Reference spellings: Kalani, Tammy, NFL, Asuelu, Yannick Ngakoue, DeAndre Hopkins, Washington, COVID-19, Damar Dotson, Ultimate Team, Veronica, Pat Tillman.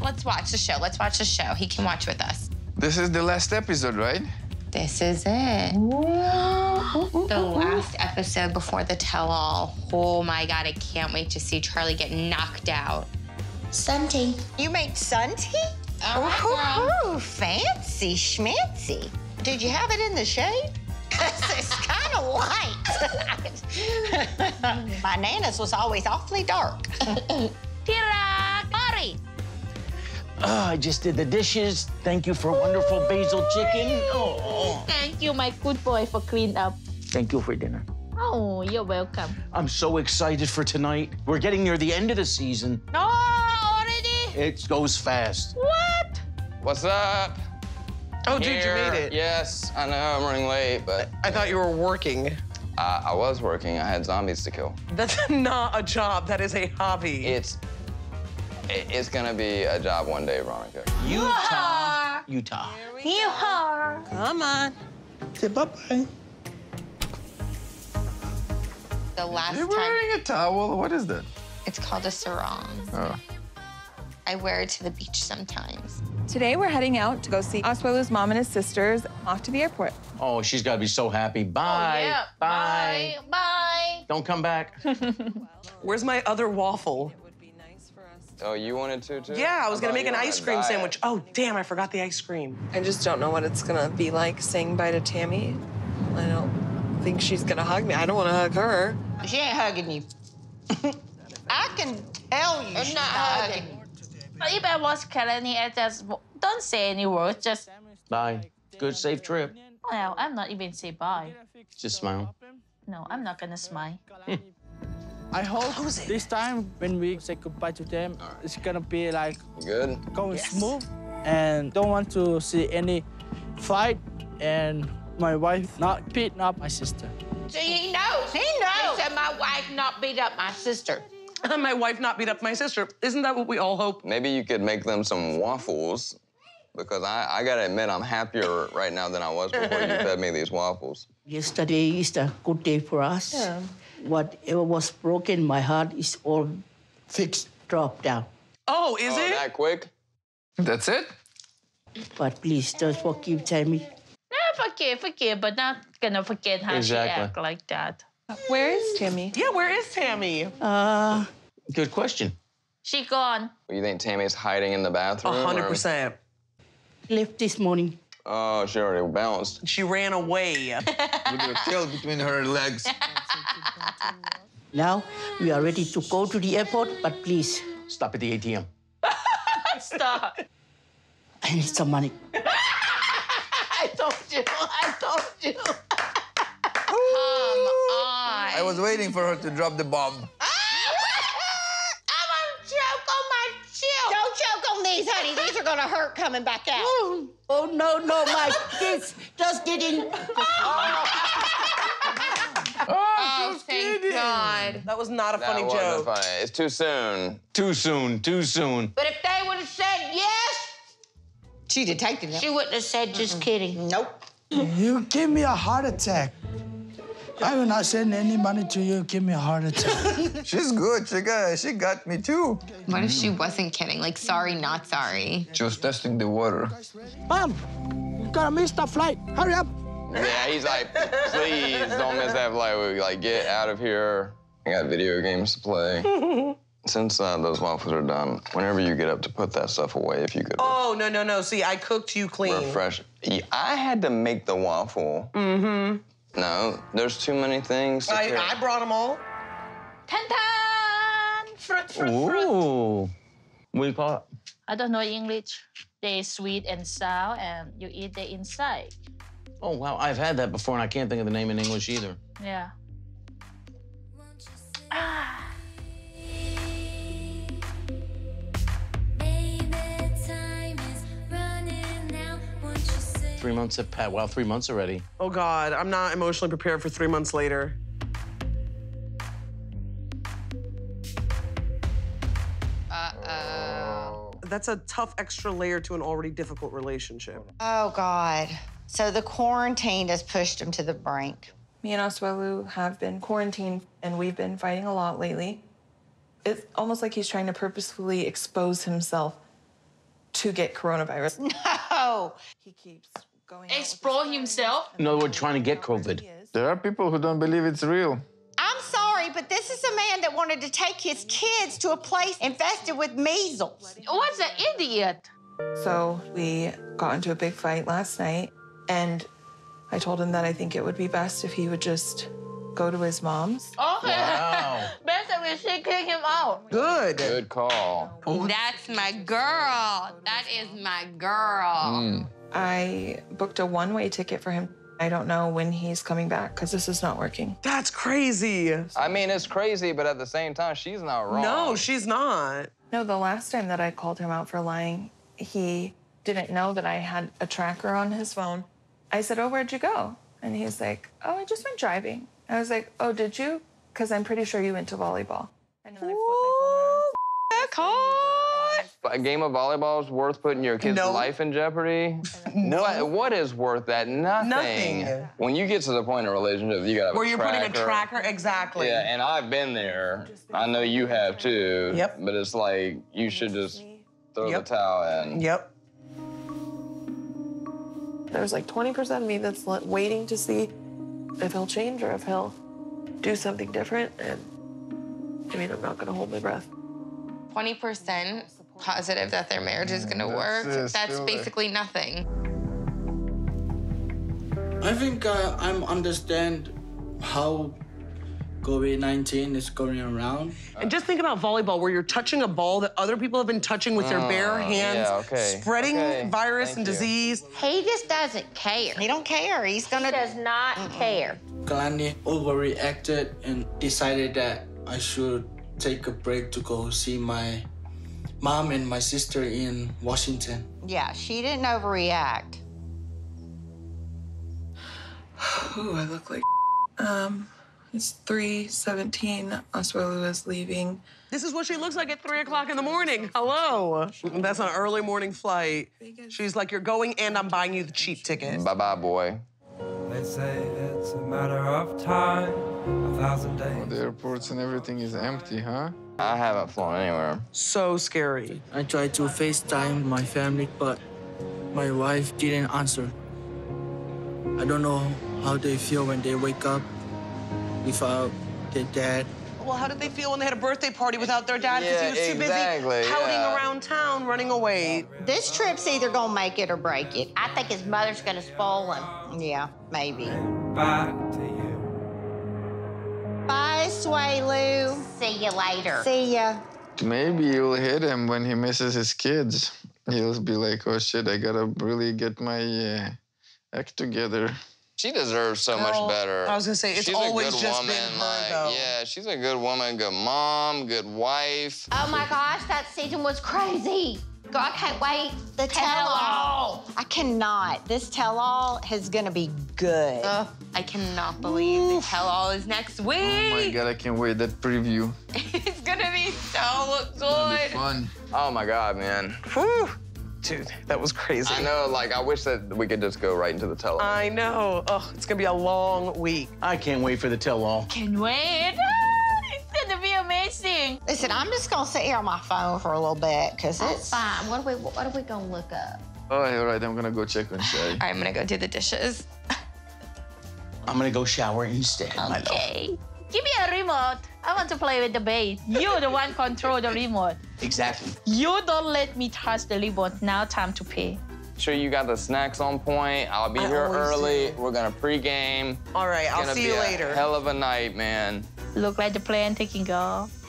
Let's watch the show. Let's watch the show. He can watch with us. This is the last episode, right? This is it. The last episode before the tell-all. Oh, my God, I can't wait to see Charlie get knocked out. Suntea. You made suntea? All right, girl. Ooh, fancy schmancy. Did you have it in the shade? Because it's kind of light. My Nana's was always awfully dark. Tira, Mari. I just did the dishes. Thank you for wonderful basil chicken. Oh. Thank you, my good boy, for clean up. Thank you for dinner. Oh, you're welcome. I'm so excited for tonight. We're getting near the end of the season. No, already? It goes fast. What? What's up? Oh, dude, you made it. Yes, I know I'm running late, but... I thought you were working. I was working. I had zombies to kill. That's not a job. That is a hobby. It's gonna be a job one day, Veronica. Utah. Utah. Utah. Come on. Say bye-bye. The last time... You're wearing a towel? What is that? It's called a sarong. Oh. I wear it to the beach sometimes. Today, we're heading out to go see Asuelu's mom and his sisters off to the airport. Oh, she's got to be so happy. Bye. Oh, yeah. Bye. Bye. Bye. Don't come back. Where's my other waffle? Oh, you wanted to, too? Yeah, I was going to make an ice cream sandwich. Oh, damn, I forgot the ice cream. I just don't know what it's going to be like saying bye to Tammy. I don't think she's going to hug me. I don't want to hug her. She ain't hugging you. I can tell you she's not hugging you. If I was Kalani, I just don't say any words, just... Bye. Good, safe trip. Well, I'm not even say bye. Just smile. No, I'm not gonna smile. I hope this time, when we say goodbye to them, it's gonna be like... Good. Going smooth, and don't want to see any fight, and my wife not beating up my sister. See, he knows. He knows. He said my wife not beat up my sister. My wife not beat up my sister. Isn't that what we all hope? Maybe you could make them some waffles, because I gotta admit I'm happier right now than I was before you fed me these waffles. Yesterday is a good day for us. Yeah. Whatever was broken, my heart is all fixed, dropped down. Oh, is it? That quick? That's it? But please, don't forgive Tammy. No, forgive, but not gonna forget how she act like that. Where is Tammy? Yeah, where is Tammy? Good question. She gone. You think Tammy's hiding in the bathroom? 100%. Left this morning. Oh, she already bounced. She ran away. With her tail between her legs. Now we are ready to go to the airport, but please. Stop at the ATM. Stop. I need some money. I told you. I told you. I was waiting for her to drop the bomb. I won't choke on my chill. Don't choke on these, honey. These are gonna hurt coming back out. Oh, no, no, my kids just didn't. Oh, thank God. That was not a funny joke. That wasn't funny. It's too soon. Too soon, too soon. But if they would have said yes, she'd have taken it. She wouldn't have said, just kidding. Nope. You give me a heart attack. I will not send any money to you. Give me a heart attack. She's good. She got me, too. What if she wasn't kidding? Like, sorry, not sorry. She was testing the water. Mom, you gotta miss the flight. Hurry up. Yeah, he's like, please don't miss that flight. We like, get out of here. I got video games to play. Since those waffles are done, whenever you get up to put that stuff away, if you could. Oh, no, no, no. See, I cooked you clean. Refresh. Yeah, I had to make the waffle. Mm-hmm. No, there's too many things. I brought them all. Tantan! Fruit. What do you call it? I don't know English. They're sweet and sour, and you eat the inside. Oh, wow. I've had that before, and I can't think of the name in English either. Yeah. Wow, 3 months already. Oh, God, I'm not emotionally prepared for 3 months later. Uh-oh. That's a tough extra layer to an already difficult relationship. Oh, God. So the quarantine has pushed him to the brink. Me and Asuelu have been quarantined, and we've been fighting a lot lately. It's almost like he's trying to purposefully expose himself to get coronavirus. No. He keeps going. Explore himself? No, we're trying to get COVID. There are people who don't believe it's real. I'm sorry, but this is a man that wanted to take his kids to a place infested with measles. What's an idiot? So we got into a big fight last night, and I told him that I think it would be best if he would just go to his mom's. Okay. Wow. Basically, she kicked him out. Good. Good call. That's my girl. That is my girl. Mm. I booked a one-way ticket for him. I don't know when he's coming back, because this is not working. That's crazy. I mean, it's crazy, but at the same time, she's not wrong. No, she's not. No, the last time that I called him out for lying, he didn't know that I had a tracker on his phone. I said, oh, where'd you go? And he's like, oh, I just went driving. I was like, oh, did you? Because I'm pretty sure you went to volleyball. And then I flipped my phone. But a game of volleyball is worth putting your kid's life in jeopardy? No. What is worth that? Nothing. Nothing. When you get to the point of relationship, you gotta have a tracker, exactly. Yeah, and I've been there. I know you have too. Yep. But it's like, you should just throw the towel in. Yep. There's like 20% of me that's waiting to see if he'll change or if he'll do something different. And I mean, I'm not going to hold my breath. 20% positive that their marriage is going to work. That's basically nothing. I think I understand how COVID-19 is going around. And just think about volleyball, where you're touching a ball that other people have been touching with their bare hands, spreading virus and disease. He just doesn't care. He don't care. He's gonna... He does not care. Kalani overreacted and decided that I should take a break to go see my mom and my sister in Washington. Yeah, she didn't overreact. Ooh, I look like It's 3:17. Asuelu is leaving. This is what she looks like at 3 o'clock in the morning. Hello. That's an early morning flight. She's like, you're going and I'm buying you the cheap ticket. Bye-bye, boy. They say it's a matter of time, 1,000 days. Well, the airports and everything is empty, huh? I haven't flown anywhere. So scary. I tried to FaceTime my family, but my wife didn't answer. I don't know how they feel when they wake up without their dad. Well, how did they feel when they had a birthday party without their dad? Because he was too busy pouting around town, running away. This trip's either gonna make it or break it. I think his mother's gonna spoil him. Yeah, maybe. Bye to you. Bye, Asuelu. See you later. See ya. Maybe you'll hit him when he misses his kids. He'll be like, oh shit, I gotta really get my act together. She deserves so much better. I was gonna say, it's always just been her, though. Yeah, she's a good woman, good mom, good wife. Oh my gosh, that season was crazy. God, I can't wait. The tell-all. I cannot. This tell-all is gonna be good. I cannot believe the tell-all is next week. Oh my God, I can't wait. That preview. It's gonna be so good. It's gonna be fun. Oh my God, man. Whew. Dude, that was crazy. I know, like, I wish that we could just go right into the tell-all. I know. Oh, it's gonna be a long week. I can't wait for the tell-all. Can't wait. It's gonna be amazing. Listen, I'm just gonna sit here on my phone for a little bit, because it's... fine. What are we gonna look up? All right, I'm gonna go check on Shay. All right, I'm gonna go do the dishes. I'm gonna go shower instead, my love. Okay. Give me a remote. I want to play with the babe. You're the one control the remote. Exactly. You don't let me touch the remote. Now time to pay. Sure you got the snacks on point. I'll be here early. We're gonna pregame. All right, I'll see you later. Hell of a night, man. Look like the plan taking off.